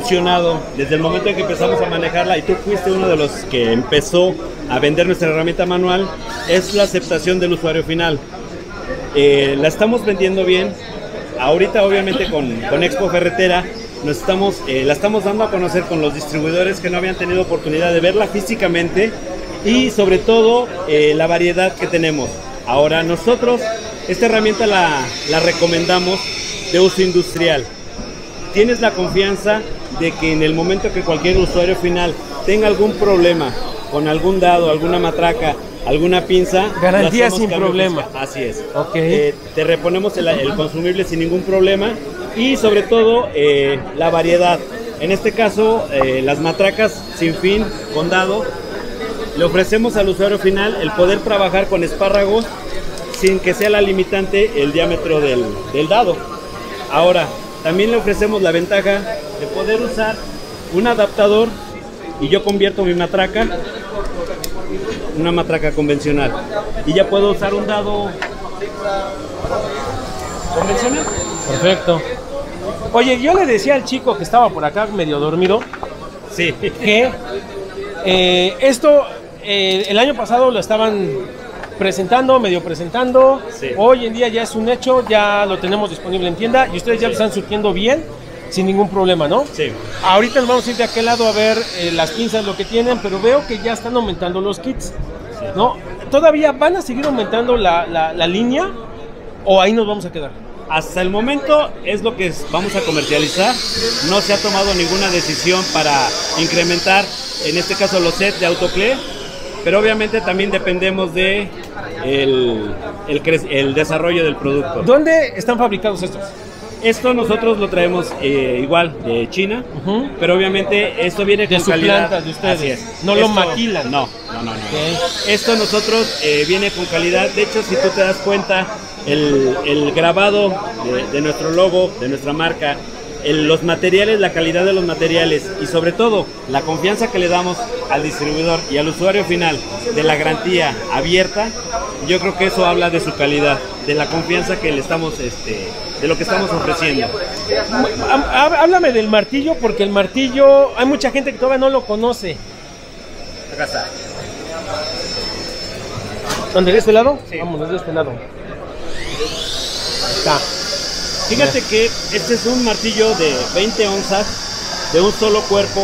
funcionado desde el momento en que empezamos a manejarla, y tú fuiste uno de los que empezó a vender nuestra herramienta manual, es la aceptación del usuario final. La estamos vendiendo bien. Ahorita obviamente con Expo Ferretera la estamos dando a conocer con los distribuidores que no habían tenido oportunidad de verla físicamente, y sobre todo la variedad que tenemos. Ahora nosotros esta herramienta la recomendamos de uso industrial. Tienes la confianza de que en el momento que cualquier usuario final tenga algún problema con algún dado, alguna matraca, alguna pinza, garantía sin problema. Así es. Okay. Te reponemos el consumible sin ningún problema, y sobre todo la variedad. En este caso, las matracas sin fin con dado, le ofrecemos al usuario final el poder trabajar con espárragos sin que sea la limitante el diámetro del dado. Ahora, también le ofrecemos la ventaja de poder usar un adaptador, y yo convierto mi matraca, una matraca convencional, y ya puedo usar un dado convencional. Perfecto. Oye, yo le decía al chico que estaba por acá medio dormido, sí, que esto el año pasado lo estaban presentando, medio presentando, sí. Hoy en día ya es un hecho, ya lo tenemos disponible en tienda, y ustedes ya lo están surtiendo bien, sin ningún problema, ¿no? Sí. Ahorita nos vamos a ir de aquel lado a ver las pinzas, lo que tienen, pero veo que ya están aumentando los kits, sí, ¿no? ¿Todavía van a seguir aumentando la línea, o ahí nos vamos a quedar? Hasta el momento es lo que vamos a comercializar. No se ha tomado ninguna decisión para incrementar, en este caso, los sets de autoclé, pero obviamente también dependemos de el desarrollo del producto. ¿Dónde están fabricados estos? Esto nosotros lo traemos igual de China, pero obviamente esto viene con calidad. De su planta, de ustedes. Así es. No esto, lo maquilan. No. Okay. Esto nosotros viene con calidad. De hecho, si tú te das cuenta, el grabado de nuestro logo, de nuestra marca, los materiales, la calidad de los materiales, y sobre todo la confianza que le damos al distribuidor y al usuario final de la garantía abierta, yo creo que eso habla de su calidad, de la confianza que le estamos, de lo que estamos ofreciendo. Háblame del martillo, porque el martillo hay mucha gente que todavía no lo conoce. Acá está. ¿Dónde? ¿De este lado? Sí. Vámonos de este lado. Está. Fíjate que este es un martillo de 20 onzas de un solo cuerpo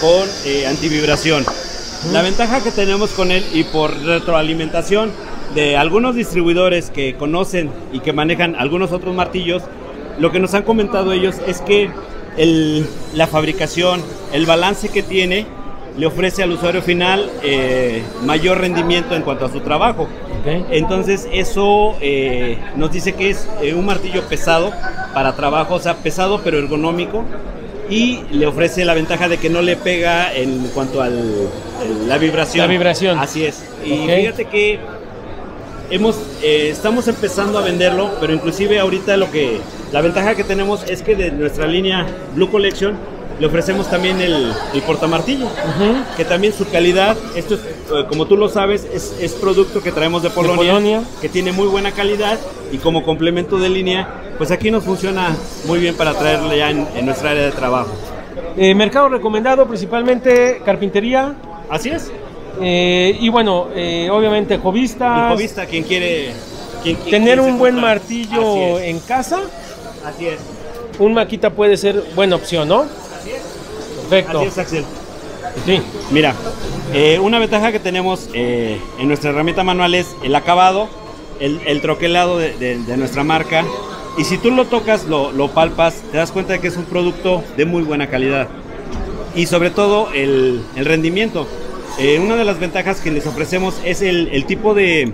con antivibración. La ventaja que tenemos con él, y por retroalimentación de algunos distribuidores que conocen y que manejan algunos otros martillos, lo que nos han comentado ellos es que la fabricación, el balance que tiene, le ofrece al usuario final mayor rendimiento en cuanto a su trabajo. Okay. Entonces eso nos dice que es un martillo pesado para trabajo, o sea, pesado pero ergonómico, y le ofrece la ventaja de que no le pega en cuanto a la vibración. La vibración. Así es. Y okay, fíjate que estamos empezando a venderlo, pero inclusive ahorita la ventaja que tenemos es que de nuestra línea Blue Collection le ofrecemos también el portamartillo, que también su calidad, esto es, como tú lo sabes, es producto que traemos de Polonia, que tiene muy buena calidad, y como complemento de línea, pues aquí nos funciona muy bien para traerle ya en nuestra área de trabajo. Mercado recomendado, principalmente carpintería. Así es. Y bueno, obviamente jovistas. Jovista, quien quiere tener un buen martillo en casa. Así es. Un Makita puede ser buena opción, ¿no? Perfecto. Así es, Axel. Sí. Mira, una ventaja que tenemos en nuestra herramienta manual es el acabado, el troquelado de nuestra marca. Y si tú lo tocas, lo palpas, te das cuenta de que es un producto de muy buena calidad. Y sobre todo el rendimiento. Una de las ventajas que les ofrecemos es el tipo de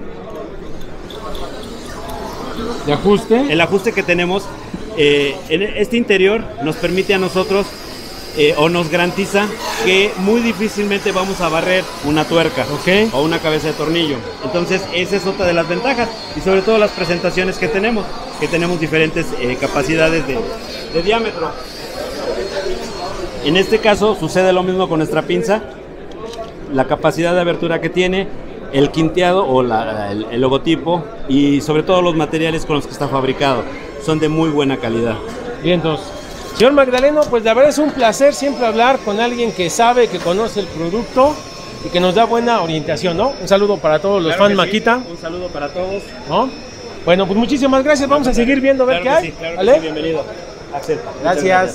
ajuste. El ajuste que tenemos. En este interior nos permite a nosotros o nos garantiza que muy difícilmente vamos a barrer una tuerca, okay, o una cabeza de tornillo. Entonces esa es otra de las ventajas, y sobre todo las presentaciones que tenemos, diferentes capacidades de diámetro. En este caso sucede lo mismo con nuestra pinza, la capacidad de abertura que tiene, el quinteado o el logotipo, y sobre todo los materiales con los que está fabricado son de muy buena calidad. Bien, entonces Señor Magdaleno, pues la verdad es un placer siempre hablar con alguien que sabe, que conoce el producto y que nos da buena orientación, ¿no? Un saludo para todos los fans Makita. Un saludo para todos, ¿no? Bueno, pues muchísimas gracias. Vamos a seguir viendo a ver qué hay. Bienvenido. Axel. Gracias.